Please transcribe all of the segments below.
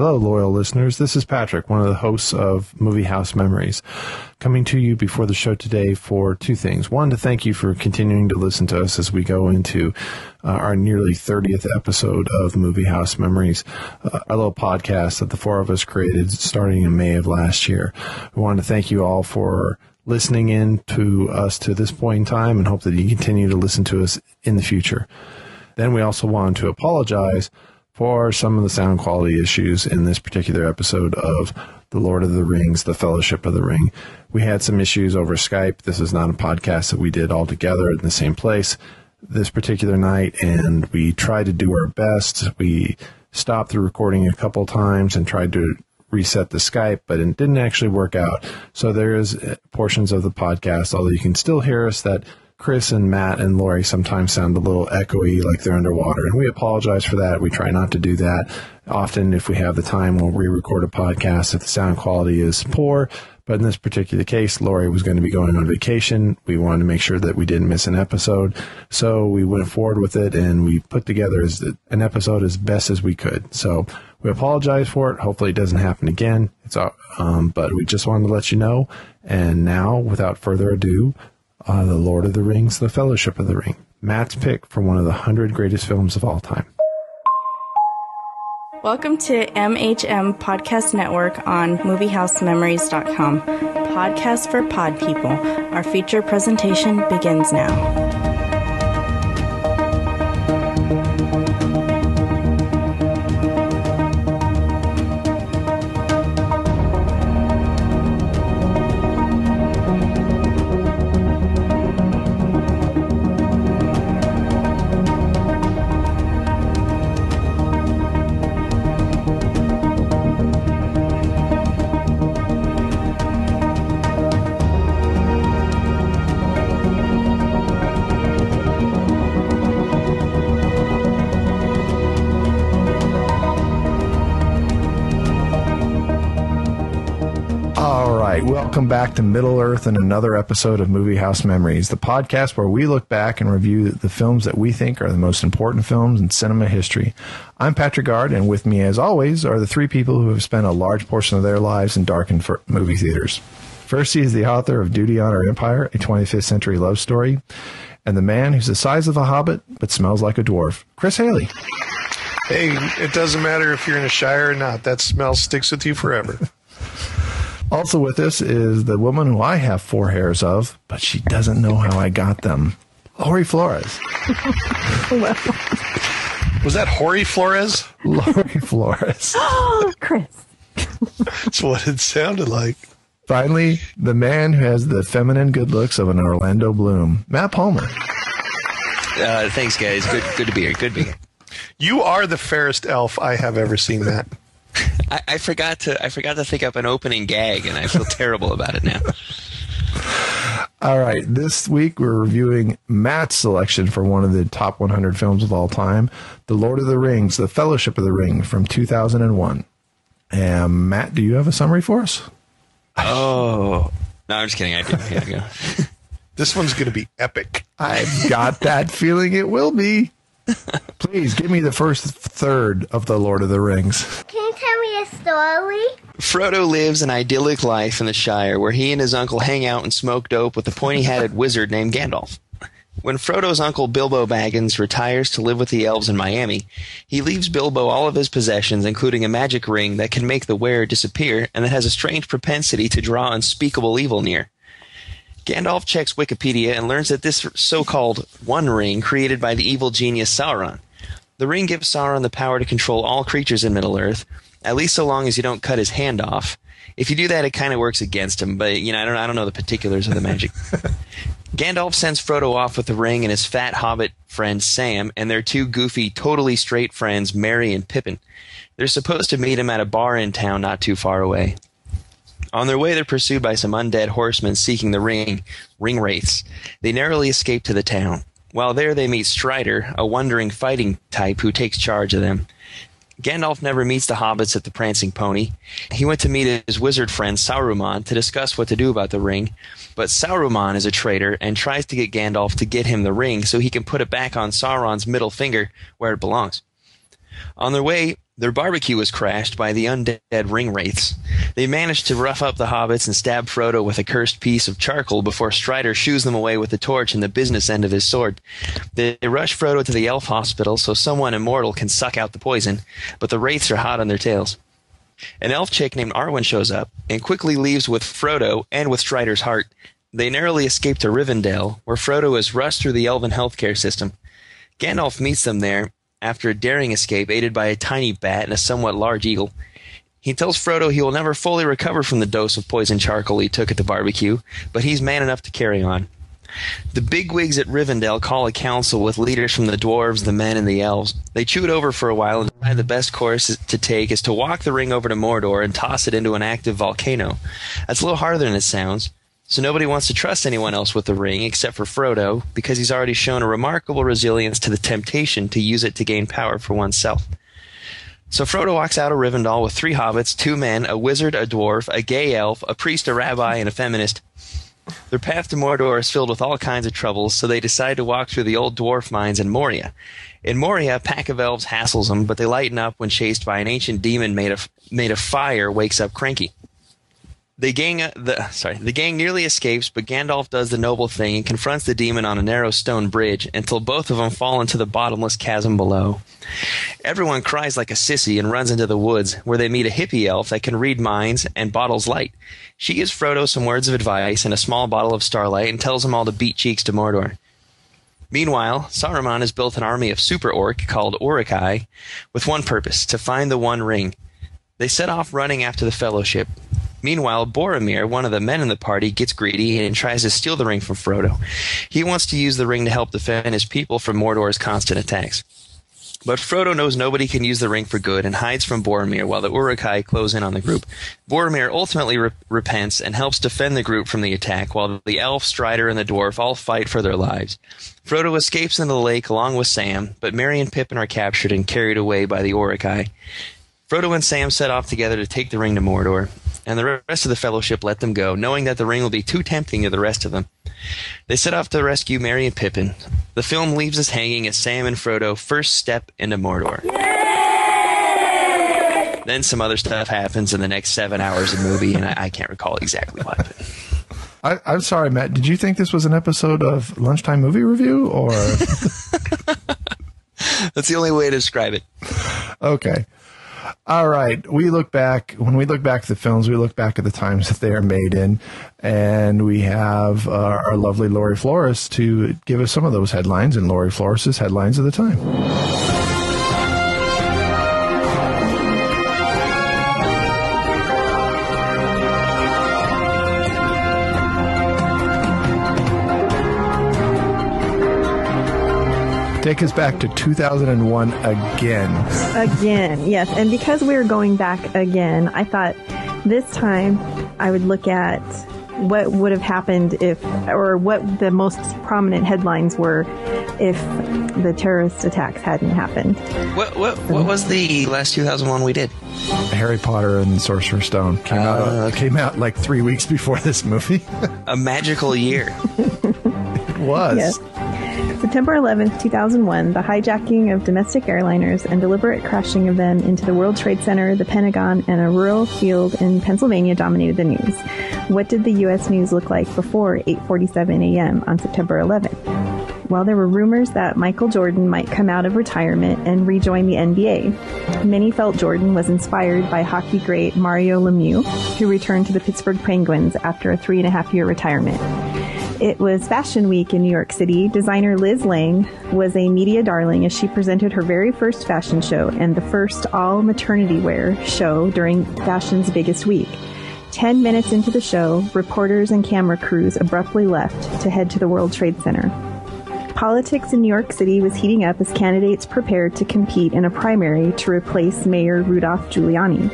Hello, loyal listeners. This is Patrick, one of the hosts of Movie House Memories, coming to you before the show today for two things. One, to thank you for continuing to listen to us as we go into our nearly 30th episode of Movie House Memories, our little podcast that the four of us created starting in May of last year. We want to thank you all for listening in to us to this point in time and hope that you continue to listen to us in the future. Then we also want to apologize for some of the sound quality issues in this particular episode of The Lord of the Rings, The Fellowship of the Ring. We had some issues over Skype. This is not a podcast that we did all together in the same place this particular night, and we tried to do our best. We stopped the recording a couple times and tried to reset the Skype, but it didn't actually work out. So there is portions of the podcast, although you can still hear us, that Chris and Matt and Lori sometimes sound a little echoey, like they're underwater, and we apologize for that. We try not to do that. Often, if we have the time, we'll re-record a podcast if the sound quality is poor, but in this particular case, Lori was going to be going on vacation. We wanted to make sure that we didn't miss an episode, so we went forward with it, and we put together an episode as best as we could. So we apologize for it. Hopefully, it doesn't happen again. It's but we just wanted to let you know, and now, without further ado, The Lord of the Rings, The Fellowship of the Ring. Matt's pick for one of the 100 greatest films of all time. Welcome to MHM Podcast Network on MovieHouseMemories.com. Podcast for pod people. Our feature presentation begins now. Welcome back to Middle-earth and another episode of Movie House Memories, the podcast where we look back and review the films that we think are the most important films in cinema history. I'm Patrick Gard, and with me, as always, are the three people who have spent a large portion of their lives in darkened movie theaters. First, he is the author of Duty, Honor, Empire, a 25th century love story, and the man who's the size of a hobbit but smells like a dwarf, Chris Haley. Hey, it doesn't matter if you're in a Shire or not. That smell sticks with you forever. Also with us is the woman who I have four hairs of, but she doesn't know how I got them, Lori Flores. Was that Hori Flores? Lori Flores. Oh, Chris. That's what it sounded like. Finally, the man who has the feminine good looks of an Orlando Bloom, Matt Palmer. Thanks, guys. Good to be here. Good to be here. You are the fairest elf I have ever seen, Matt. I forgot to think up an opening gag, and I feel terrible about it now. All right, this week we're reviewing Matt's selection for one of the top 100 films of all time, The Lord of the Rings, The Fellowship of the Ring from 2001. And Matt, do you have a summary for us? Oh, no, I'm just kidding. I didn't. Here we go. This one's going to be epic. I've got that feeling it will be. Please give me the first third of The Lord of the Rings. Can you tell me a story? Frodo lives an idyllic life in the Shire where he and his uncle hang out and smoke dope with a pointy-hatted wizard named Gandalf. When Frodo's uncle Bilbo Baggins retires to live with the elves in Miami, he leaves Bilbo all of his possessions, including a magic ring that can make the wearer disappear and that has a strange propensity to draw unspeakable evil near. Gandalf checks Wikipedia and learns that this so-called One Ring created by the evil genius Sauron. The ring gives Sauron the power to control all creatures in Middle-earth, at least so long as you don't cut his hand off. If you do that, it kind of works against him, but you know, I don't know the particulars of the magic. Gandalf sends Frodo off with the ring and his fat hobbit friend Sam and their two goofy, totally straight friends Merry and Pippin. They're supposed to meet him at a bar in town not too far away. On their way, they're pursued by some undead horsemen seeking the ring wraiths. They narrowly escape to the town. While there, they meet Strider, a wandering fighting type who takes charge of them. Gandalf never meets the hobbits at the Prancing Pony. He went to meet his wizard friend Saruman to discuss what to do about the ring, but Saruman is a traitor and tries to get Gandalf to get him the ring so he can put it back on Sauron's middle finger where it belongs. On their way, Their barbecue was crashed by the undead ring wraiths. They managed to rough up the hobbits and stab Frodo with a cursed piece of charcoal before Strider shoos them away with the torch and the business end of his sword. They rush Frodo to the elf hospital so someone immortal can suck out the poison, but the wraiths are hot on their tails. An elf chick named Arwen shows up and quickly leaves with Frodo and with Strider's heart. They narrowly escape to Rivendell, where Frodo is rushed through the elven healthcare system. Gandalf meets them there after a daring escape aided by a tiny bat and a somewhat large eagle. He tells Frodo he will never fully recover from the dose of poison charcoal he took at the barbecue, but he's man enough to carry on. The bigwigs at Rivendell call a council with leaders from the dwarves, the men, and the elves. They chew it over for a while and decide the best course to take is to walk the ring over to Mordor and toss it into an active volcano. That's a little harder than it sounds. So nobody wants to trust anyone else with the ring except for Frodo, because he's already shown a remarkable resilience to the temptation to use it to gain power for oneself. So Frodo walks out of Rivendell with three hobbits, two men, a wizard, a dwarf, a gay elf, a priest, a rabbi, and a feminist. Their path to Mordor is filled with all kinds of troubles, so they decide to walk through the old dwarf mines in Moria. In Moria, a pack of elves hassles them, but they lighten up when chased by an ancient demon made of fire wakes up Cranky. The gang nearly escapes, but Gandalf does the noble thing and confronts the demon on a narrow stone bridge until both of them fall into the bottomless chasm below. Everyone cries like a sissy and runs into the woods, where they meet a hippie elf that can read minds and bottles light. She gives Frodo some words of advice and a small bottle of starlight and tells them all to beat cheeks to Mordor. Meanwhile, Saruman has built an army of super orc called Uruk-hai with one purpose, to find the One Ring. They set off running after the Fellowship. Meanwhile, Boromir, one of the men in the party, gets greedy and tries to steal the ring from Frodo. He wants to use the ring to help defend his people from Mordor's constant attacks. But Frodo knows nobody can use the ring for good and hides from Boromir while the Uruk-hai close in on the group. Boromir ultimately repents and helps defend the group from the attack while the elf, Strider, and the dwarf all fight for their lives. Frodo escapes into the lake along with Sam, but Merry and Pippin are captured and carried away by the Uruk-hai. Frodo and Sam set off together to take the ring to Mordor, and the rest of the Fellowship let them go, knowing that the ring will be too tempting to the rest of them. They set off to rescue Merry and Pippin. The film leaves us hanging as Sam and Frodo first step into Mordor. Yay! Then some other stuff happens in the next 7 hours of the movie, and I can't recall exactly what happened. I'm sorry, Matt. Did you think this was an episode of Lunchtime Movie Review? Or that's the only way to describe it. Okay. All right. We look back. When we look back at the films, we look back at the times that they are made in, and we have our lovely Lori Flores to give us some of those headlines, and Lori Flores' headlines of the time. Take us back to 2001 again. Again, yes. And because we were going back again, I thought this time I would look at what would have happened if, or what the most prominent headlines were if the terrorist attacks hadn't happened. What was the last 2001 we did? Harry Potter and the Sorcerer's Stone came out like 3 weeks before this movie. A magical year. It was. Yes. September 11th, 2001, the hijacking of domestic airliners and deliberate crashing of them into the World Trade Center, the Pentagon, and a rural field in Pennsylvania dominated the news. What did the U.S. news look like before 8:47 a.m. on September 11th? Well, there were rumors that Michael Jordan might come out of retirement and rejoin the NBA. Many felt Jordan was inspired by hockey great Mario Lemieux, who returned to the Pittsburgh Penguins after a 3.5-year retirement. It was Fashion Week in New York City. Designer Liz Lang was a media darling as she presented her very first fashion show and the first all-maternity wear show during fashion's biggest week. 10 minutes into the show, reporters and camera crews abruptly left to head to the World Trade Center. Politics in New York City was heating up as candidates prepared to compete in a primary to replace Mayor Rudolph Giuliani.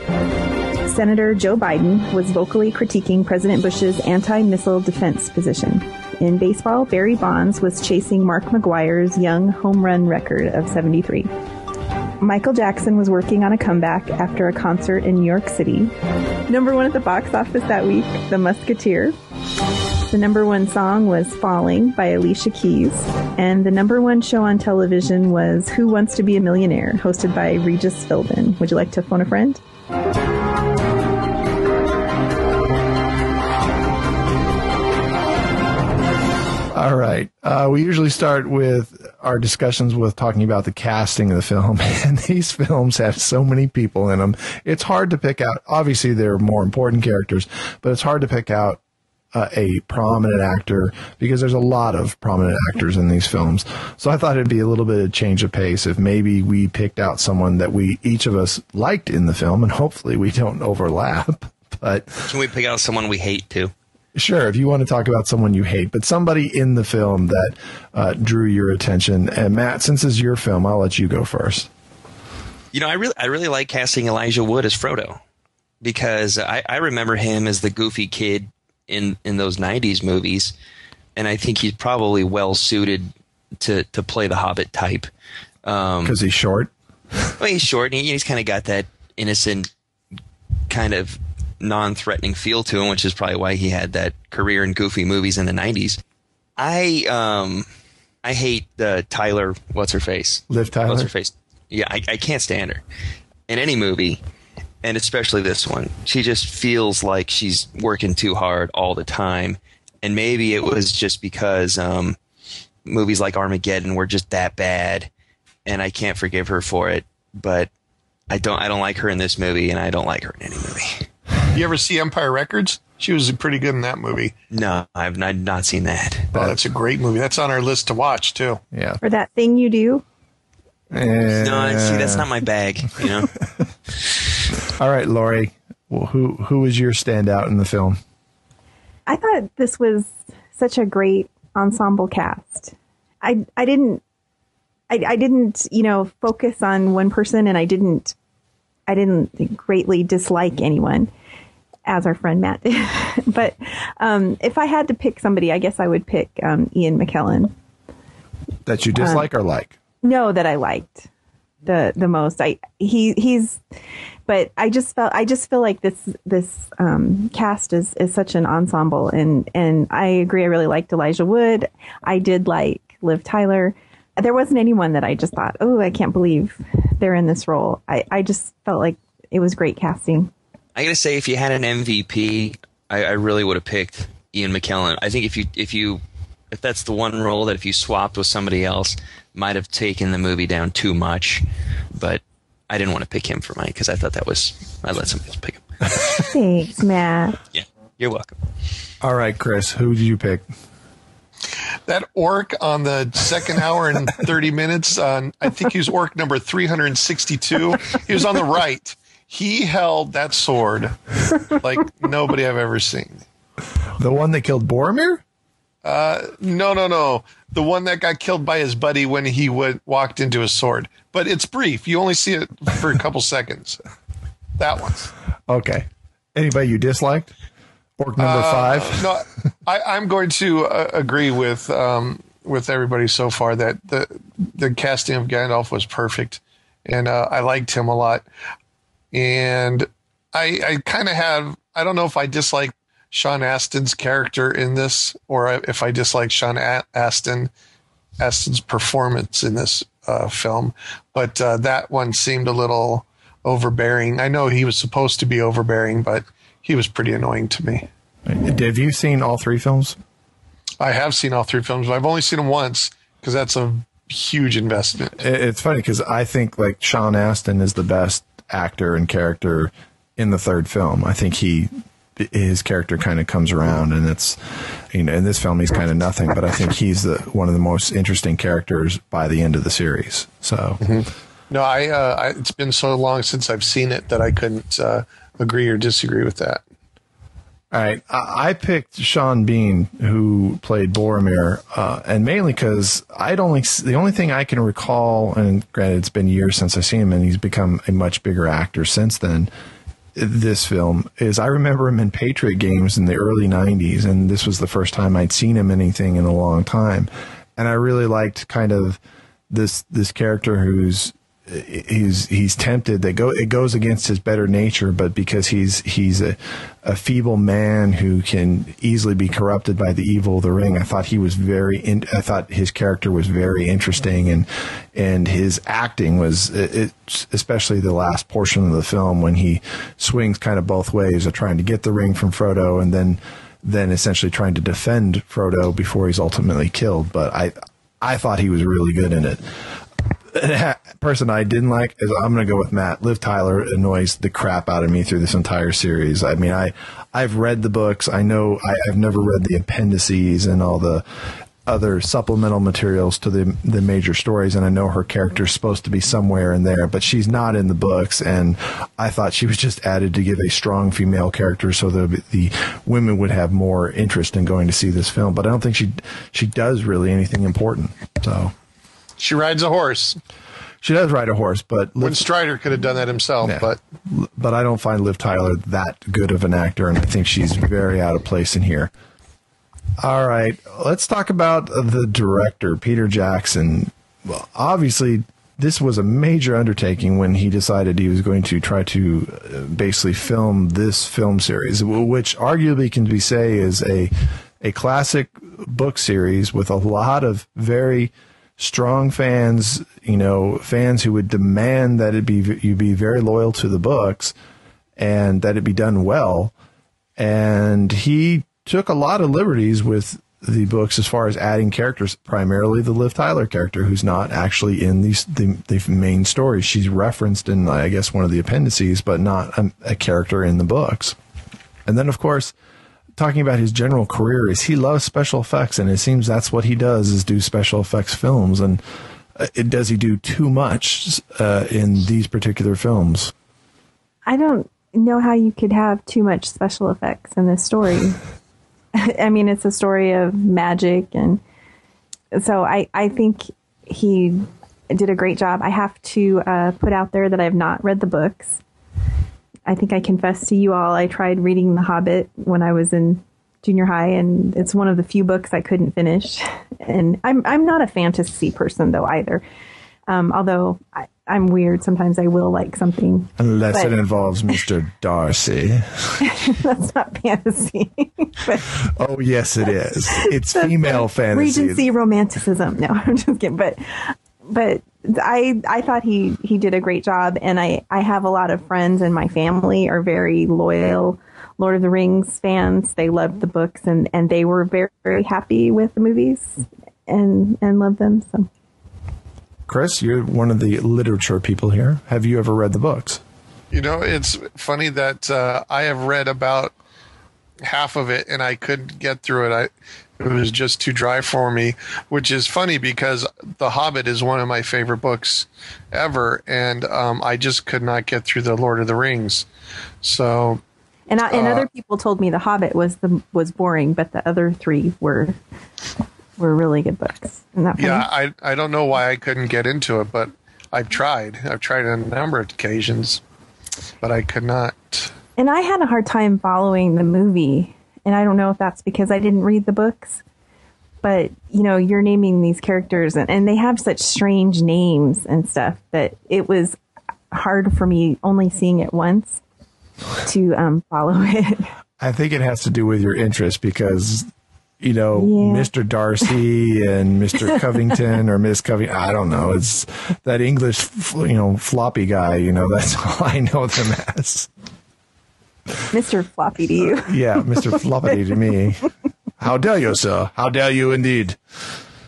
Senator Joe Biden was vocally critiquing President Bush's anti-missile defense position. In baseball, Barry Bonds was chasing Mark McGwire's young home run record of 73. Michael Jackson was working on a comeback after a concert in New York City. Number 1 at the box office that week, The Musketeer. The number one song was Falling by Alicia Keys. And the number one show on television was Who Wants to Be a Millionaire, hosted by Regis Philbin. Would you like to phone a friend? All right. We usually start with our discussions with talking about the casting of the film. And these films have so many people in them. It's hard to pick out. Obviously, they're more important characters, but it's hard to pick out a prominent actor because there's a lot of prominent actors in these films. So I thought it'd be a little bit of change of pace if maybe we picked out someone that we each of us liked in the film, and hopefully we don't overlap. But can we pick out someone we hate too? Sure, if you want to talk about someone you hate, but somebody in the film that drew your attention. And Matt, since it's your film, I'll let you go first. You know, I really like casting Elijah Wood as Frodo, because I remember him as the goofy kid in those 90s movies, and I think he's probably well suited to play the Hobbit type. Because he's short? Well, he's short, and he's kind of got that innocent kind of non-threatening feel to him, which is probably why he had that career in goofy movies in the 90s. I hate Tyler, what's her face? Liv Tyler? What's her face? Yeah, I can't stand her in any movie, and especially this one. She just feels like she's working too hard all the time, and maybe it was just because movies like Armageddon were just that bad, and I can't forgive her for it, but I don't like her in this movie, and I don't like her in any movie. You ever see Empire Records? She was pretty good in that movie. No, I've not seen that. Oh, that's a great movie. That's on our list to watch, too. Yeah. Or That Thing You Do. No, see, that's not my bag, you know? All right, Lori, well, who was your standout in the film? I thought this was such a great ensemble cast. I didn't, you know, focus on one person, and I didn't greatly dislike anyone, as our friend Matt did. But if I had to pick somebody, I guess I would pick Ian McKellen. That you dislike or like? No, that I liked the most. But I just feel like this cast is such an ensemble, and I agree. I really liked Elijah Wood. I did like Liv Tyler. There wasn't anyone that I just thought, oh, I can't believe they're in this role. I just felt like it was great casting. I gotta say, if you had an MVP, I really would have picked Ian McKellen. I think if that's the one role that if you swapped with somebody else, might have taken the movie down too much. But I didn't want to pick him for mine because I thought I let somebody else pick him. Thanks, Matt. Yeah, you're welcome. All right, Chris, who did you pick? That orc on the second hour and 30 minutes, I think he was orc number 362. He was on the right. He held that sword like nobody I've ever seen. The one that killed Boromir? No. The one that got killed by his buddy when he walked into his sword. But it's brief. You only see it for a couple seconds. That one. Okay. Anybody you disliked? Orc number five. No, I'm going to agree with everybody so far that the casting of Gandalf was perfect, and I liked him a lot. And I kind of have, I don't know if I dislike Sean Astin's character in this, or if I dislike Sean Astin's performance in this film, but that one seemed a little overbearing. I know he was supposed to be overbearing, but he was pretty annoying to me. Have you seen all three films? I have seen all three films, but I've only seen them once because that's a huge investment. It's funny because I think like Sean Astin is the best actor and character in the third film. I think his character kind of comes around, and it's, you know, in this film he's kind of nothing, but I think he's one of the most interesting characters by the end of the series. So, no, I it's been so long since I've seen it that I couldn't agree or disagree with that. All right. I picked Sean Bean, who played Boromir, and mainly because the only thing I can recall, and granted it's been years since I've seen him and he's become a much bigger actor since then, this film, is I remember him in Patriot games in the early 90s, and this was the first time I'd seen him anything in a long time. And I really liked kind of this character who's he's tempted. It goes against his better nature, but because he's a feeble man who can easily be corrupted by the evil of the ring, I thought he was I thought his character was very interesting, and his acting was, especially the last portion of the film when he swings kind of both ways of trying to get the ring from Frodo and then essentially trying to defend Frodo before he's ultimately killed. But I thought he was really good in it. Person I didn't like is, I'm going to go with Matt. Liv Tyler annoys the crap out of me through this entire series. I mean, I've read the books. I know I've never read the appendices and all the other supplemental materials to the major stories, and I know her character's supposed to be somewhere in there, but she's not in the books, and I thought she was just added to give a strong female character so that the women would have more interest in going to see this film. But I don't think she does really anything important. So she rides a horse. She does ride a horse, but when Strider could have done that himself, yeah. But I don't find Liv Tyler that good of an actor, and I think she's very out of place in here. All right, let's talk about the director, Peter Jackson. Well, obviously, this was a major undertaking when he decided he was going to try to basically film this film series, which arguably can be say is a classic book series with a lot of very strong fans, you know, fans who would demand that you be very loyal to the books and that it be done well. And he took a lot of liberties with the books as far as adding characters, primarily the Liv Tyler character, who's not actually in the main story. She's referenced in, I guess, one of the appendices, but not a character in the books. And then, of course, talking about his general career, is he loves special effects, and it seems that's what he does, is do special effects films. And does he do too much in these particular films? I don't know how you could have too much special effects in this story. I mean, it's a story of magic, and so I think he did a great job. I have to put out there that I have not read the books. I think I confessed to you all, I tried reading The Hobbit when I was in junior high, and it's one of the few books I couldn't finish. And I'm not a fantasy person, though, either. Although I'm weird. Sometimes I will like something. Unless it involves Mr. Darcy. That's not fantasy. But, oh, yes, it is. It's female fantasy. Regency romanticism. No, I'm just kidding. But I thought he did a great job, and I have a lot of friends, and my family are very loyal Lord of the Rings fans. They loved the books, and they were very, very happy with the movies and loved them. So, Chris, you're one of the literature people here. Have you ever read the books? You know, it's funny that I have read about half of it, and I couldn't get through it. It was just too dry for me, which is funny because The Hobbit is one of my favorite books ever, and I just could not get through The Lord of the Rings. So, and other people told me The Hobbit was boring, but the other three were really good books. Isn't that funny? Yeah, I don't know why I couldn't get into it, but I've tried. I've tried on a number of occasions, but I could not. And I had a hard time following the movie. And I don't know if that's because I didn't read the books, but, you know, you're naming these characters and they have such strange names and stuff that it was hard for me, only seeing it once, to follow it. I think it has to do with your interest because, you know, yeah. Mr. Darcy and Mr. Covington or Miss Covington, I don't know. It's that English, you know, floppy guy, you know, that's all I know them as. Mr. Floppy to you. Yeah, Mr. Floppy to me. How dare you, sir? How dare you indeed?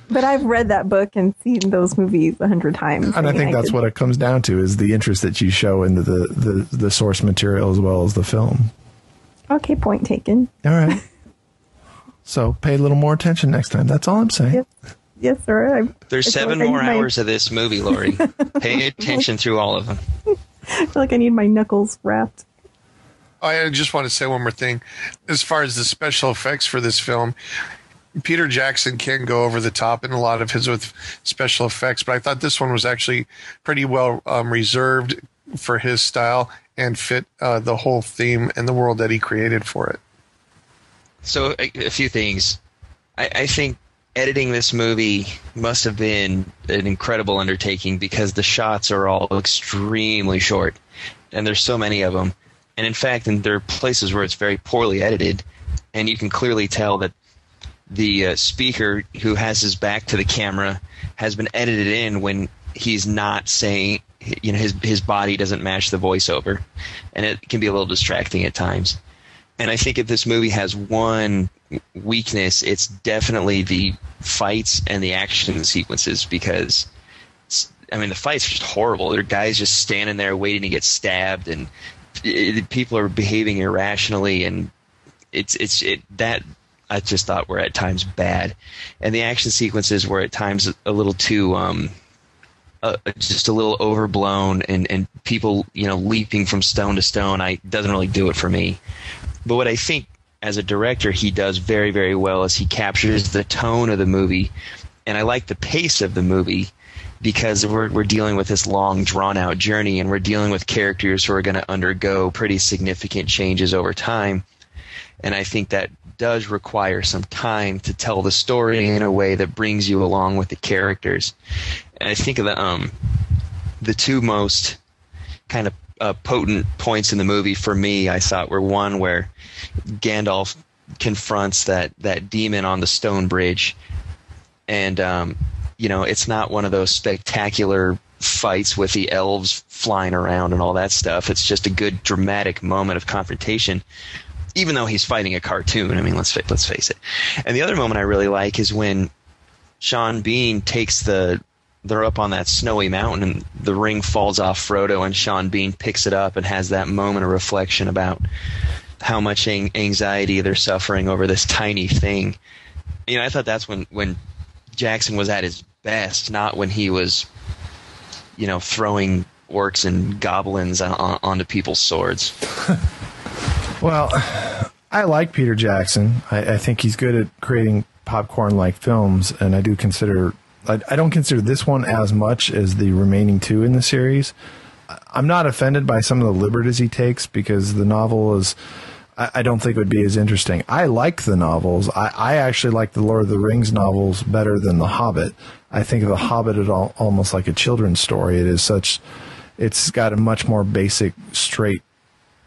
But I've read that book and seen those movies 100 times. And I think that's what it comes down to, is the interest that you show into the source material as well as the film. Okay, point taken. All right. So pay a little more attention next time. That's all I'm saying. Yes sir. There's 7 more hours of this movie, Lori. Pay attention through all of them. I feel like I need my knuckles wrapped. I just want to say one more thing. As far as the special effects for this film, Peter Jackson can go over the top in a lot of his with special effects, but I thought this one was actually pretty well reserved for his style and fit the whole theme and the world that he created for it. So a few things. I think editing this movie must have been an incredible undertaking because the shots are all extremely short, and there's so many of them. And in fact, there are places where it's very poorly edited, and you can clearly tell that the speaker who has his back to the camera has been edited in when he's not saying, you know, his body doesn't match the voiceover, and it can be a little distracting at times. And I think if this movie has one weakness, it's definitely the fights and the action sequences, because I mean the fights are just horrible. There are guys just standing there waiting to get stabbed, and people are behaving irrationally, and that I just thought were at times bad, and the action sequences were at times a little too just a little overblown, and people, you know, leaping from stone to stone. Doesn't really do it for me. But what I think as a director he does very, very well is he captures the tone of the movie, and I like the pace of the movie because we're dealing with this long, drawn-out journey, and we're dealing with characters who are going to undergo pretty significant changes over time. And I think that does require some time to tell the story in a way that brings you along with the characters. And I think of the two most kind of potent points in the movie for me, I thought, were one where Gandalf confronts that demon on the stone bridge, and you know, it's not one of those spectacular fights with the elves flying around and all that stuff. It's just a good dramatic moment of confrontation, even though he's fighting a cartoon. I mean, let's face it. And the other moment I really like is when Sean Bean takes they're up on that snowy mountain and the ring falls off Frodo, and Sean Bean picks it up and has that moment of reflection about how much anxiety they're suffering over this tiny thing. You know, I thought that's when Jackson was at his best, not when he was, you know, throwing orcs and goblins onto people's swords. Well, I like Peter Jackson. I think he's good at creating popcorn-like films, and I do consider... I don't consider this one as much as the remaining two in the series. I'm not offended by some of the liberties he takes, because the novel is... I don't think it would be as interesting. I like the novels. I actually like the Lord of the Rings novels better than The Hobbit. I think of The Hobbit at all, almost like a children's story. It is such... It's got a much more basic, straight,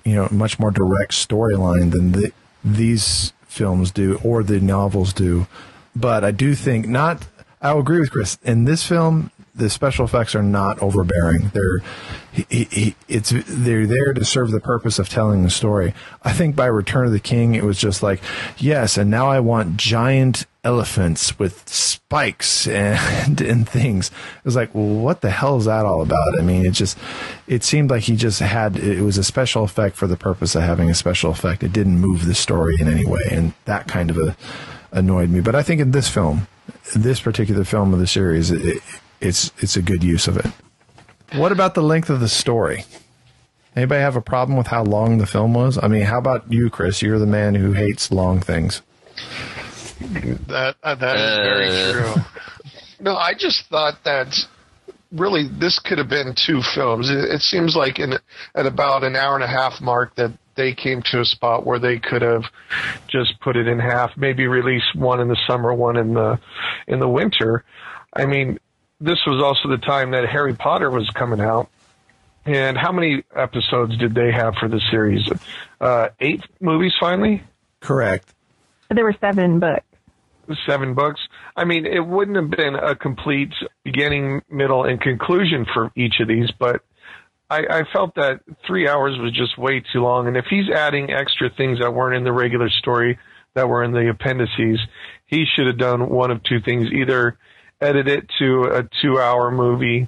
you know, much more direct storyline than these films do, or the novels do. But I do think not... I'll agree with Chris. In this film, the special effects are not overbearing. They're there to serve the purpose of telling the story. I think by Return of the King, it was just like, yes, and now I want giant elephants with spikes and things. It was like, well, what the hell is that all about? I mean, it seemed like he just had, it was a special effect for the purpose of having a special effect. It didn't move the story in any way, and that kind of annoyed me. But I think in this film, this particular film of the series, it's a good use of it. What about the length of the story? Anybody have a problem with how long the film was? I mean, how about you, Chris? You're the man who hates long things. That is very true. No, I just thought that really this could have been two films. It seems like at about an hour and a half mark that they came to a spot where they could have just put it in half, maybe release one in the summer, one in the winter. I mean, this was also the time that Harry Potter was coming out. And how many episodes did they have for the series? 8 movies finally? Correct. There were 7 books. 7 books. I mean, it wouldn't have been a complete beginning, middle, and conclusion for each of these, but I felt that 3 hours was just way too long. And if he's adding extra things that weren't in the regular story, that were in the appendices, he should have done one of two things: either edit it to a 2-hour movie,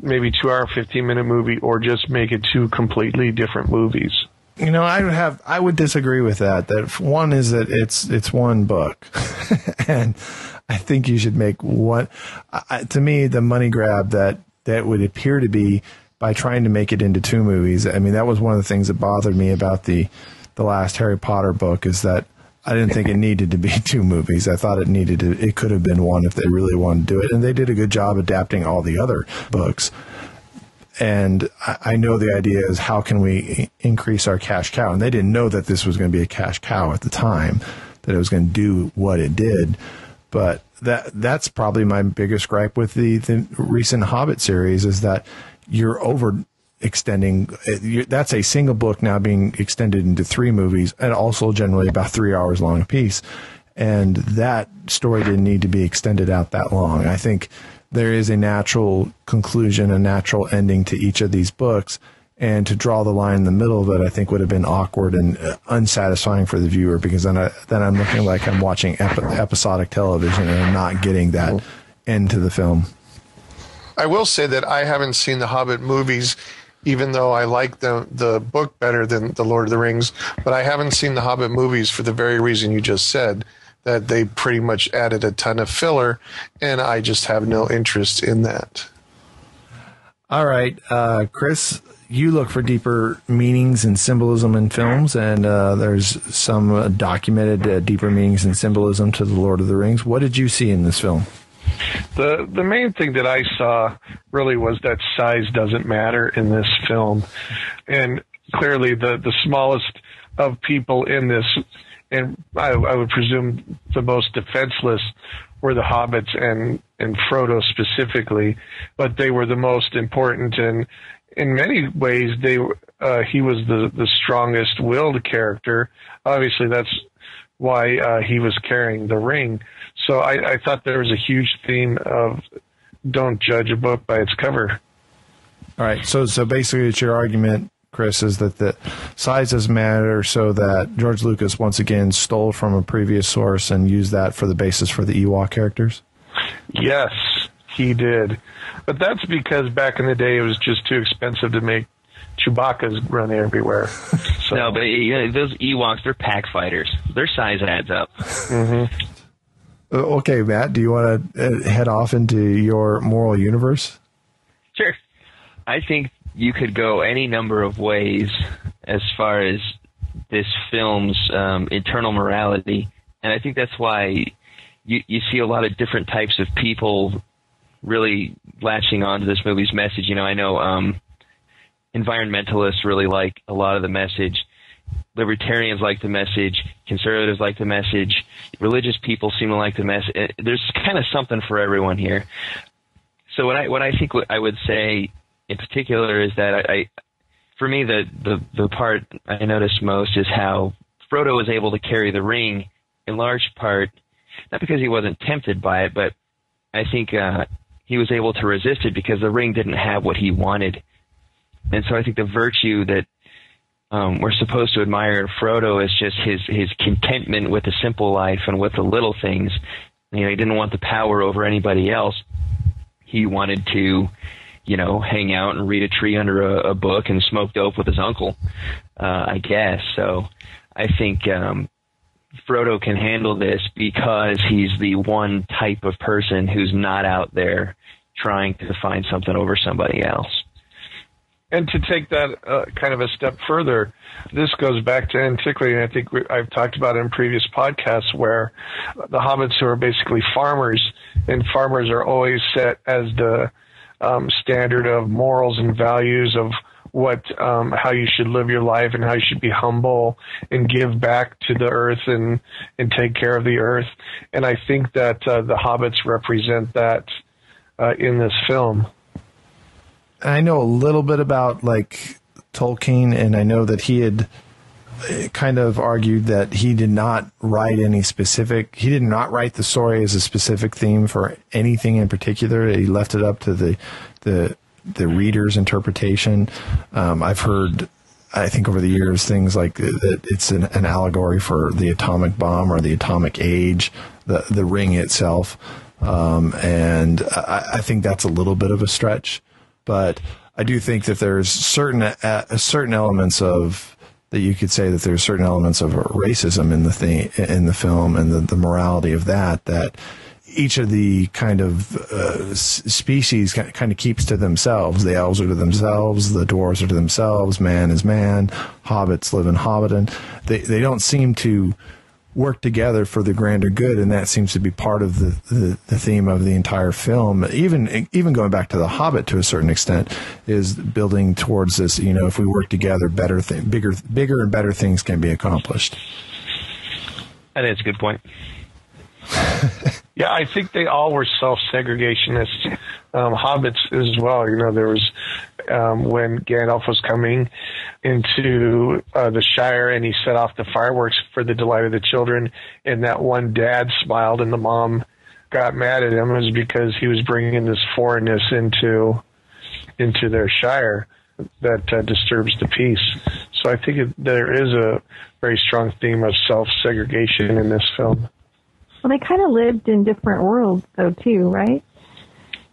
maybe 2-hour, 15-minute movie, or just make it 2 completely different movies. You know, I would disagree with that. That one is that it's one book, and I think you should make one. To me, the money grab that would appear to be by trying to make it into 2 movies. I mean, that was one of the things that bothered me about the last Harry Potter book, is that I didn't think it needed to be 2 movies. I thought it could have been one if they really wanted to do it. And they did a good job adapting all the other books. And I know the idea is, how can we increase our cash cow? And they didn't know that this was going to be a cash cow at the time, that it was going to do what it did. But that's probably my biggest gripe with the recent Hobbit series, is that you're overextending. That's a single book now being extended into three movies, and also generally about 3 hours long a piece. And that story didn't need to be extended out that long. I think there is a natural conclusion, a natural ending to each of these books. And to draw the line in the middle of it, I think would have been awkward and unsatisfying for the viewer, because then I'm looking like I'm watching episodic television and I'm not getting that end to the film. I will say that I haven't seen the Hobbit movies, even though I like the book better than The Lord of the Rings. But I haven't seen the Hobbit movies for the very reason you just said, that they pretty much added a ton of filler, and I just have no interest in that. All right, Chris, you look for deeper meanings and symbolism in films, and there's some documented deeper meanings and symbolism to The Lord of the Rings. What did you see in this film? The main thing that I saw really was that size doesn't matter in this film. And clearly the smallest of people in this, and I would presume the most defenseless, were the hobbits and Frodo specifically, but they were the most important, and in many ways he was the strongest willed character. Obviously that's why he was carrying the ring. So I thought there was a huge theme of don't judge a book by its cover. All right. So basically it's your argument, Chris, is that the size doesn't matter, so that George Lucas once again stole from a previous source and used that for the basis for the Ewok characters? Yes, he did. But that's because back in the day it was just too expensive to make Chewbacca's run everywhere. So. No, but those Ewoks, they're pack fighters. Their size adds up. Mm-hmm. Okay, Matt, do you want to head off into your moral universe? Sure. I think you could go any number of ways as far as this film's internal morality. And I think that's why you see a lot of different types of people really latching onto this movie's message. I know environmentalists really like a lot of the message. Libertarians like the message. Conservatives like the message. Religious people seem to like the message. There's kind of something for everyone here. So what I think I would say in particular is that for me, the part I noticed most is how Frodo was able to carry the ring in large part, not because he wasn't tempted by it, but I think he was able to resist it because the ring didn't have what he wanted. And so I think the virtue that we're supposed to admire in Frodo is just his contentment with the simple life and with the little things. He didn't want the power over anybody else. He wanted to hang out and read a tree under a book and smoke dope with his uncle, I guess. So I think Frodo can handle this because he's the one type of person who's not out there trying to find something over somebody else. And to take that kind of a step further, this goes back to antiquity, and I think I've talked about it in previous podcasts, where the hobbits are basically farmers, and farmers are always set as the standard of morals and values of what how you should live your life and how you should be humble and give back to the earth and take care of the earth. And I think that the hobbits represent that in this film. I know a little bit about Tolkien, and I know that he had kind of argued that he did not write he did not write the story as a specific theme for anything in particular. He left it up to the reader's interpretation. I've heard, I think over the years, things like that it's an allegory for the atomic bomb or the atomic age, the ring itself. And I think that's a little bit of a stretch, but I do think that there's certain elements of, that you could say that there's certain elements of racism in the film, and the morality of that each of the kind of species kind of keeps to themselves. The elves are to themselves, the dwarves are to themselves, man is man, hobbits live in hobbiton. They don't seem to work together for the grander good, and that seems to be part of the theme of the entire film. Even going back to The Hobbit to a certain extent is building towards this. If we work together, bigger and better things can be accomplished. That is a good point. Yeah, I think they all were self-segregationists, hobbits as well. You know, there was when Gandalf was coming into the Shire and he set off the fireworks for the delight of the children, and that one dad smiled and the mom got mad at him, is because he was bringing this foreignness into their Shire that disturbs the peace. So I think there is a very strong theme of self-segregation in this film. Well, they kind of lived in different worlds, though, too, right?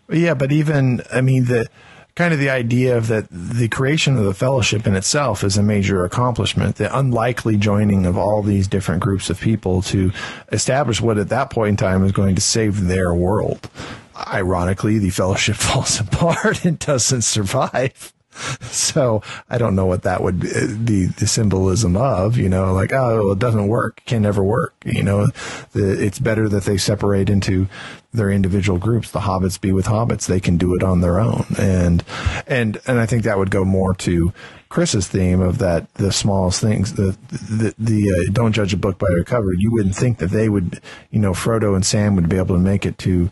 Yeah, but even, I mean, the kind of the idea of that the creation of the fellowship in itself is a major accomplishment, the unlikely joining of all these different groups of people to establish what at that point in time is going to save their world. Ironically, the fellowship falls apart and doesn't survive. So I don't know what that would be the symbolism of, you know, like, oh, it doesn't work, can never work. You know, it's better that they separate into their individual groups. The hobbits be with hobbits. They can do it on their own. And I think that would go more to Chris's theme of that, the smallest things, the don't judge a book by their cover. You wouldn't think that they would, you know, Frodo and Sam would be able to make it to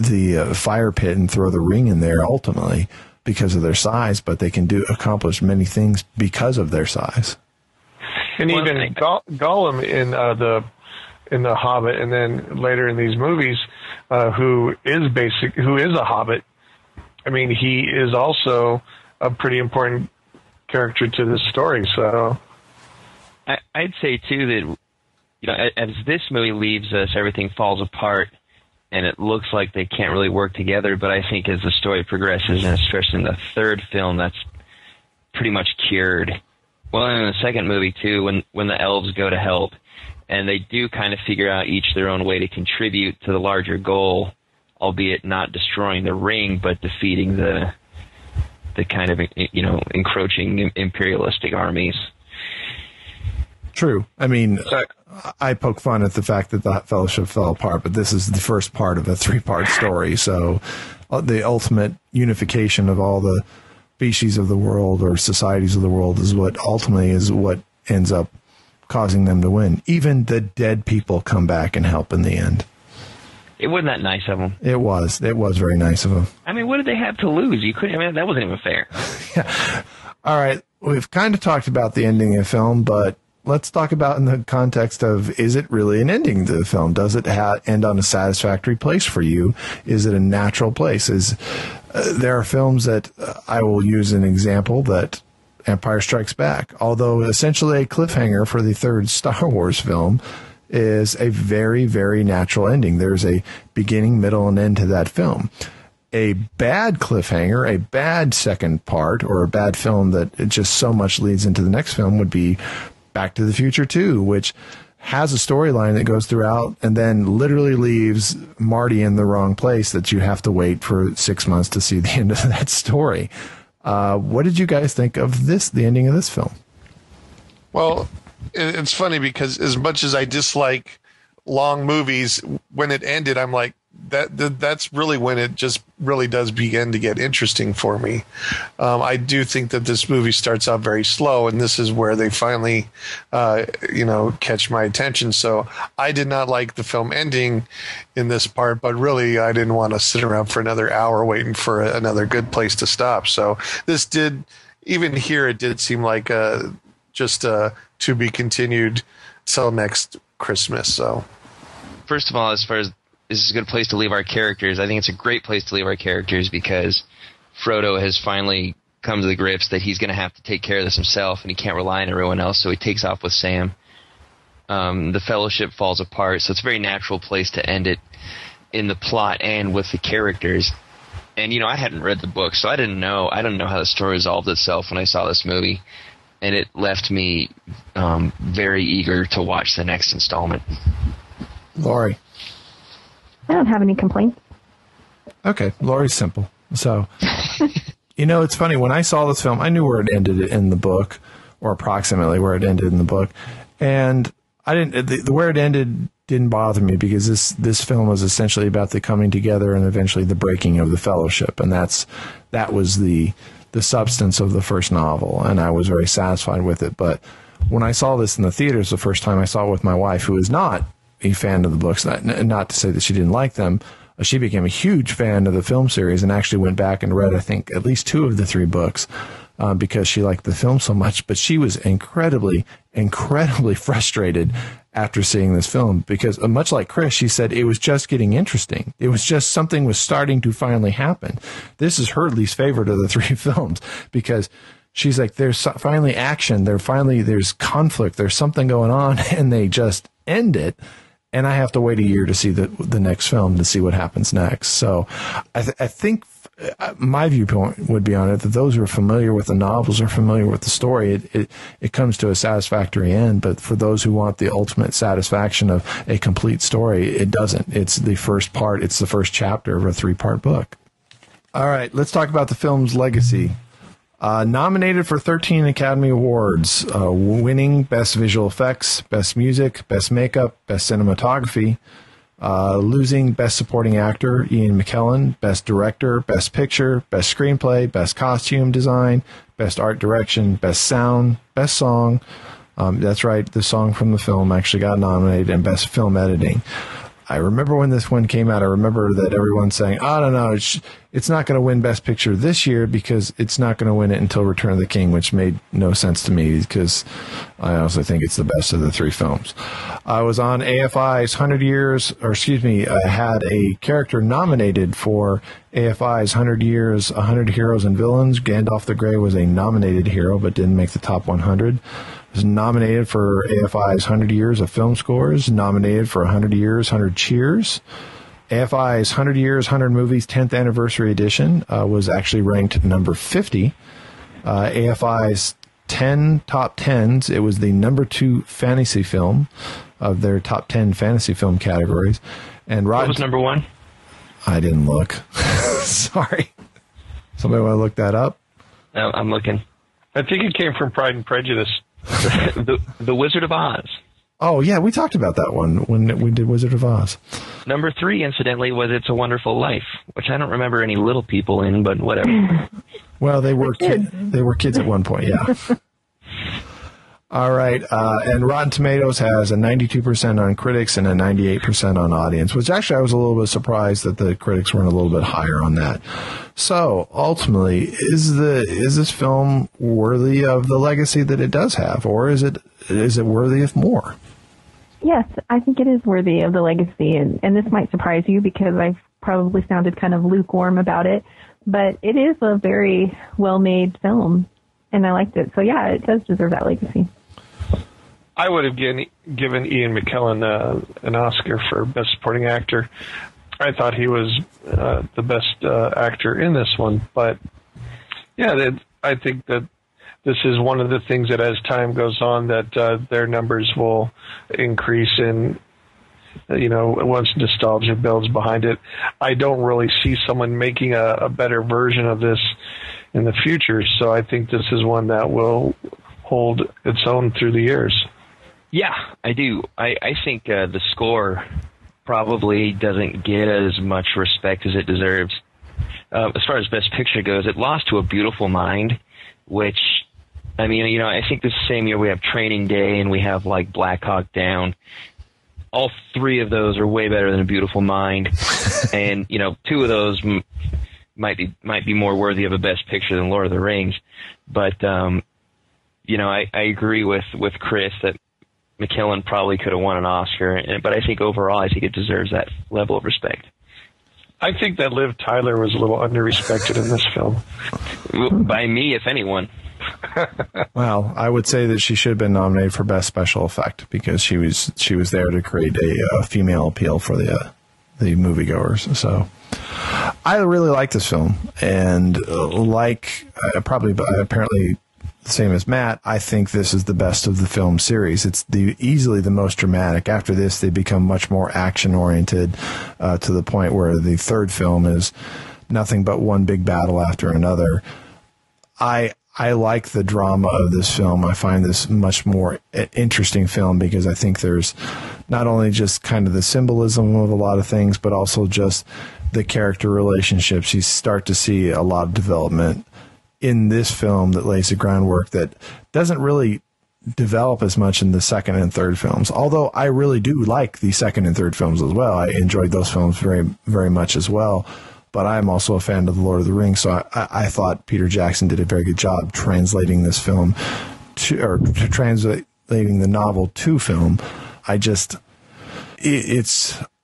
the fire pit and throw the ring in there ultimately, because of their size, but they can accomplish many things because of their size. And even Gollum in the Hobbit, and then later in these movies, who is a hobbit. I mean, he is also a pretty important character to this story. So I'd say too that, you know, as this movie leaves us, everything falls apart. And it looks like they can't really work together, but I think as the story progresses, and especially in the third film, that's pretty much cured. Well, in the second movie, too, when the elves go to help, and they do kind of figure out each their own way to contribute to the larger goal, albeit not destroying the ring, but defeating the kind of, you know, encroaching imperialistic armies. True. I mean, I poke fun at the fact that the fellowship fell apart, but this is the first part of a three-part story. So the ultimate unification of all the species of the world or societies of the world is what ultimately is what ends up causing them to win. Even the dead people come back and help in the end. It wasn't that nice of them. It was. It was very nice of them. I mean, what did they have to lose? You couldn't. I mean, that wasn't even fair. Yeah. All right. We've kind of talked about the ending of the film, but let's talk about in the context of, is it really an ending to the film? Does it end on a satisfactory place for you? Is it a natural place? There are films that I will use an example that Empire Strikes Back, although essentially a cliffhanger for the third Star Wars film, is a very, very natural ending. There's a beginning, middle, and end to that film. A bad cliffhanger, a bad second part, or a bad film that it just so much leads into the next film would be Back to the Future 2, which has a storyline that goes throughout and then literally leaves Marty in the wrong place that you have to wait for 6 months to see the end of that story. What did you guys think of this, the ending of this film? Well, it's funny because as much as I dislike long movies, when it ended, I'm like, that's really when it just really does begin to get interesting for me. I do think that this movie starts out very slow, and this is where they finally, catch my attention. So I did not like the film ending in this part, but really I didn't want to sit around for another hour waiting for another good place to stop. So this did, even here, it did seem like just to be continued till next Christmas. So first of all, as far as this is a good place to leave our characters, I think it's a great place to leave our characters, because Frodo has finally come to the grips that he's going to have to take care of this himself, and he can't rely on everyone else, so he takes off with Sam. The fellowship falls apart, so it's a very natural place to end it in the plot and with the characters. And, you know, I hadn't read the book, so I didn't know. I don't know how the story resolved itself when I saw this movie, and it left me very eager to watch the next installment. Lori. I don't have any complaints. Okay. Lori's simple. So, you know, it's funny. When I saw this film, I knew where it ended in the book, or approximately where it ended in the book. And I didn't, the where it ended didn't bother me, because this film was essentially about the coming together and eventually the breaking of the fellowship. And that was the substance of the first novel. And I was very satisfied with it. But when I saw this in the theaters the first time, I saw it with my wife, who is not a fan of the books. Not to say that she didn't like them. She became a huge fan of the film series and actually went back and read, I think, at least 2 of the 3 books because she liked the film so much. But she was incredibly, incredibly frustrated after seeing this film because, much like Chris, she said it was just getting interesting. It was just something was starting to finally happen. This is her least favorite of the 3 films because she's like, there's finally action. There's conflict. There's something going on, and they just end it. And I have to wait a year to see the next film to see what happens next. So I think my viewpoint would be on it, that those who are familiar with the novels are familiar with the story. It comes to a satisfactory end. But for those who want the ultimate satisfaction of a complete story, it doesn't. It's the first part. It's the first chapter of a 3-part book. All right, let's talk about the film's legacy. Nominated for 13 Academy Awards, winning Best Visual Effects, Best Music, Best Makeup, Best Cinematography, losing Best Supporting Actor, Ian McKellen, Best Director, Best Picture, Best Screenplay, Best Costume Design, Best Art Direction, Best Sound, Best Song. That's right, the song from the film actually got nominated, and Best Film Editing. I remember when this one came out, I remember that everyone saying, I don't know, it's not going to win Best Picture this year because it's not going to win it until Return of the King, which made no sense to me because I also think it's the best of the 3 films. I was on AFI's 100 Years, or excuse me, I had a character nominated for AFI's 100 Years, 100 Heroes and Villains. Gandalf the Grey was a nominated hero but didn't make the top 100. Was nominated for AFI's 100 Years of Film Scores, nominated for 100 Years, 100 Cheers. AFI's 100 Years, 100 Movies 10th Anniversary Edition was actually ranked number 50. AFI's 10 Top 10s, it was the number 2 fantasy film of their top 10 fantasy film categories. And Rotten, what was number 1? I didn't look. Sorry. Somebody want to look that up? No, I'm looking. I think it came from Pride and Prejudice. The Wizard of Oz. Oh, yeah, we talked about that one when we did Wizard of Oz. Number 3, incidentally, was It's a Wonderful Life, which I don't remember any little people in, but whatever. Well, they were kids at one point, yeah. All right, and Rotten Tomatoes has a 92% on critics and a 98% on audience, which actually I was a little bit surprised that the critics weren't a little bit higher on that. So ultimately, is this film worthy of the legacy that it does have, or is it worthy of more? Yes, I think it is worthy of the legacy, and this might surprise you because I've probably sounded kind of lukewarm about it, but it is a very well-made film, and I liked it. So yeah, it does deserve that legacy. I would have given Ian McKellen an Oscar for Best Supporting Actor. I thought he was the best actor in this one. But, yeah, I think that this is one of the things that as time goes on that their numbers will increase in, you know, once nostalgia builds behind it. I don't really see someone making a better version of this in the future, so I think this is one that will hold its own through the years. Yeah, I do. I think the score probably doesn't get as much respect as it deserves. As far as Best Picture goes, it lost to A Beautiful Mind, which, I mean, you know, I think this same year we have Training Day and we have, like, Black Hawk Down. All 3 of those are way better than A Beautiful Mind. And, you know, 2 of those might be more worthy of a Best Picture than Lord of the Rings. But, you know, I agree with Chris that McKellen probably could have won an Oscar, but I think overall I think it deserves that level of respect. I think that Liv Tyler was a little under-respected in this film. By me, if anyone. Well, I would say that she should have been nominated for Best Special Effect because she was there to create a female appeal for the moviegoers, so... I really like this film, and apparently the same as Matt, I think this is the best of the film series. It's easily the most dramatic. After this, they become much more action-oriented to the point where the 3rd film is nothing but one big battle after another. I like the drama of this film. I find this much more interesting film because I think there's not only just kind of the symbolism of a lot of things, but also just the character relationships. You start to see a lot of development in this film that lays the groundwork that doesn't really develop as much in the second and third films. Although I really do like the second and third films as well. I enjoyed those films very, very much as well. But I'm also a fan of The Lord of the Rings, so I thought Peter Jackson did a very good job translating this film to, or translating the novel to film. I just,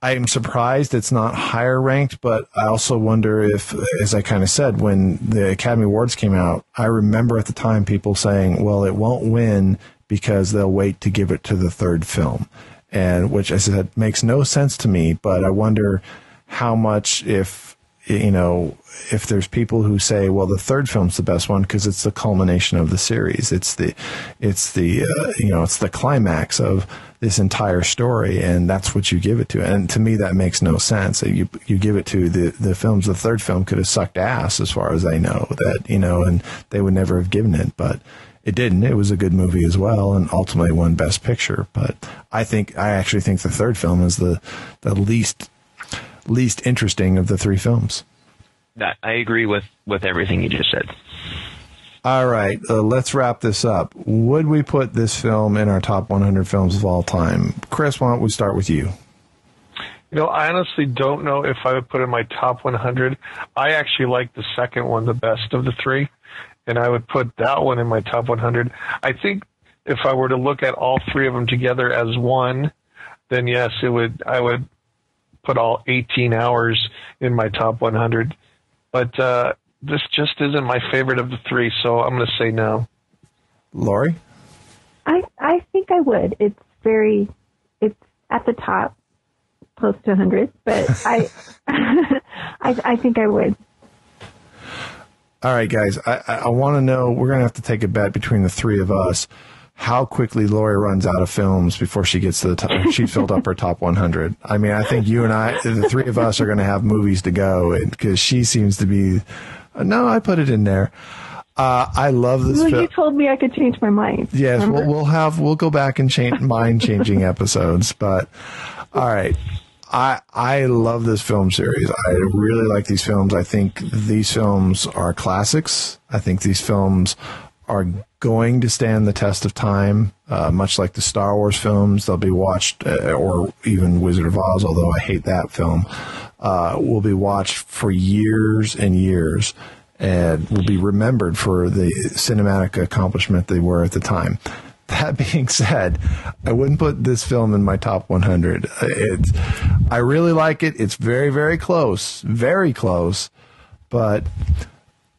I'm surprised it's not higher ranked, but I also wonder if, as I kind of said, when the Academy Awards came out, I remember at the time people saying, well, it won't win because they'll wait to give it to the third film. And which I said, makes no sense to me, but I wonder how much if, you know, if there's people who say, well, the third film's the best one because it's the culmination of the series. It's the climax of this entire story, and that's what you give it to. And to me, that makes no sense. You give it to the films. The third film could have sucked ass as far as I know that, you know, and they would never have given it, but it didn't. It was a good movie as well, and ultimately won Best Picture. But I actually think the third film is the least interesting of the three films. That I agree with everything you just said. All right, let's wrap this up. Would we put this film in our top 100 films of all time? Chris, why don't we start with you? You know, I honestly don't know if I would put it in my top 100. I actually like the second one the best of the three, and I would put that one in my top 100. I think if I were to look at all three of them together as one, then yes, I would put all 18 hours in my top 100. But this just isn't my favorite of the three, so I'm going to say no. Lori? I think I would. It's at the top, close to 100, but I think I would. All right, guys, I want to know, we're going to have to take a bet between the three of us how quickly Lori runs out of films before she gets to the top. She filled up her top 100. I mean, I think you and I, the three of us, are going to have movies to go, because she seems to be, no, I put it in there. I love this. Well, you told me I could change my mind. Yes, we'll go back and change mind-changing episodes. But all right, I love this film series. I really like these films. I think these films are classics. I think these films are going to stand the test of time, much like the Star Wars films. They'll be watched, or even Wizard of Oz, although I hate that film, will be watched for years and years, and will be remembered for the cinematic accomplishment they were at the time. That being said, I wouldn't put this film in my top 100. I really like it. It's very, very close, very close, but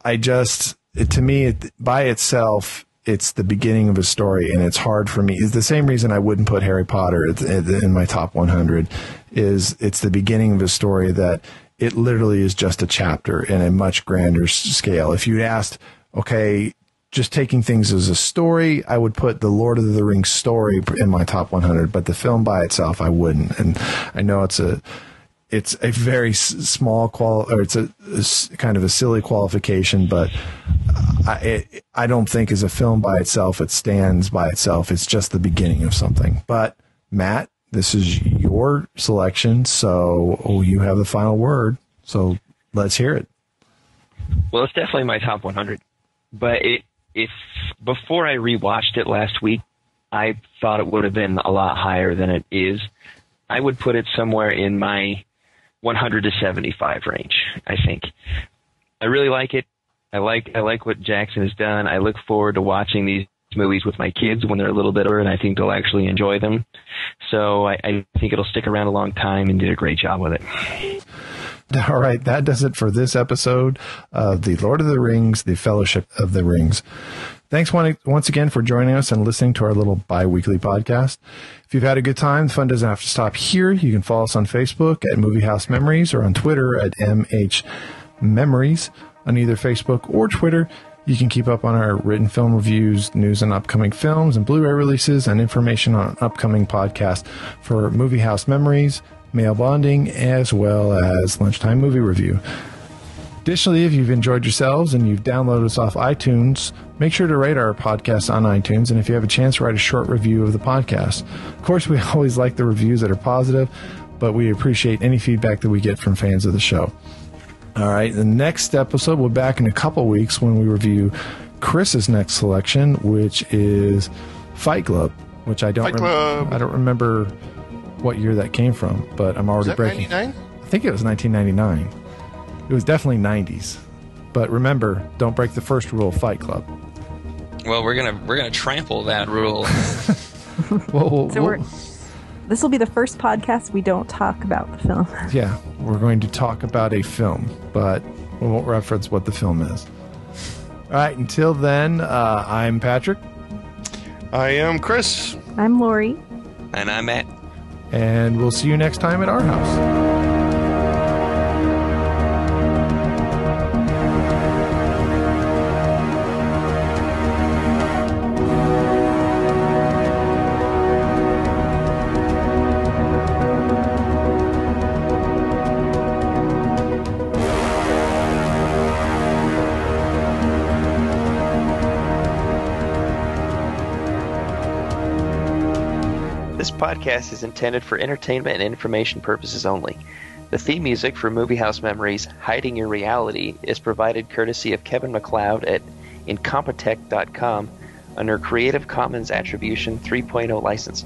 I just... to me, by itself, it's the beginning of a story, and it's hard for me. It's the same reason I wouldn't put Harry Potter in my top 100, is it's the beginning of a story that it literally is just a chapter in a much grander scale. If you asked, okay, just taking things as a story, I would put the Lord of the Rings story in my top 100, but the film by itself, I wouldn't. And I know it's a very small or it's a kind of a silly qualification, but I don't think as a film by itself, it stands by itself. It's just the beginning of something. But Matt, this is your selection. So you have the final word. So let's hear it. Well, it's definitely my top 100, but if before I rewatched it last week, I thought it would have been a lot higher than it is. I would put it somewhere in my 100 to 75 range, I think. I really like it. I like what Jackson has done. I look forward to watching these movies with my kids when they're a little bit older, and I think they'll actually enjoy them. So I think it'll stick around a long time, and did a great job with it. All right, that does it for this episode of The Lord of the Rings, The Fellowship of the Rings. Thanks once again for joining us and listening to our little bi-weekly podcast. If you've had a good time, the fun doesn't have to stop here. You can follow us on Facebook at Movie House Memories, or on Twitter at MH Memories. On either Facebook or Twitter, you can keep up on our written film reviews, news on upcoming films and Blu-ray releases, and information on upcoming podcasts for Movie House Memories, Mail Bonding, as well as Lunchtime Movie Review. Additionally, if you've enjoyed yourselves and you've downloaded us off iTunes, make sure to rate our podcast on iTunes, and if you have a chance, write a short review of the podcast. Of course, we always like the reviews that are positive, but we appreciate any feedback that we get from fans of the show. All right, the next episode, we'll be back in a couple weeks when we review Chris's next selection, which is Fight Club, which I don't I don't remember what year that came from, but I'm already breaking. 99? I think it was 1999. It was definitely 90s. But remember, don't break the first rule of Fight Club. Well, we're gonna trample that rule. Whoa. So this will be the first podcast we don't talk about the film. Yeah, we're going to talk about a film, but we won't reference what the film is. All right, until then, I'm Patrick. I am Chris. I'm Lori. And I'm Matt. And we'll see you next time at our house. This podcast is intended for entertainment and information purposes only. The theme music for Movie House Memories, Hiding Your Reality, is provided courtesy of Kevin MacLeod at incompetech.com under Creative Commons Attribution 3.0 license.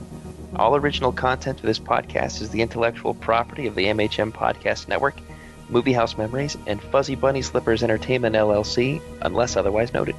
All original content of this podcast is the intellectual property of the MHM Podcast Network, Movie House Memories, and Fuzzy Bunny Slippers Entertainment, LLC, unless otherwise noted.